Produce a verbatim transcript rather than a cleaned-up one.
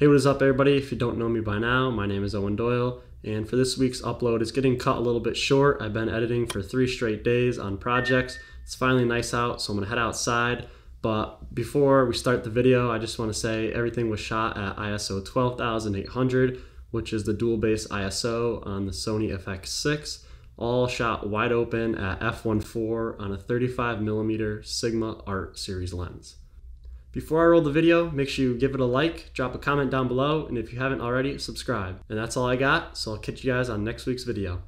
Hey, what is up everybody? If you don't know me by now, my name is Owen Doyle, and for this week's upload, it's getting cut a little bit short. I've been editing for three straight days on projects. It's finally nice out, so I'm gonna head outside. But before we start the video, I just wanna say everything was shot at I S O twelve thousand eight hundred, which is the dual base I S O on the Sony F X six, all shot wide open at f one point four on a thirty-five millimeter Sigma Art series lens. Before I roll the video, make sure you give it a like, drop a comment down below, and if you haven't already, subscribe. And that's all I got, so I'll catch you guys on next week's video.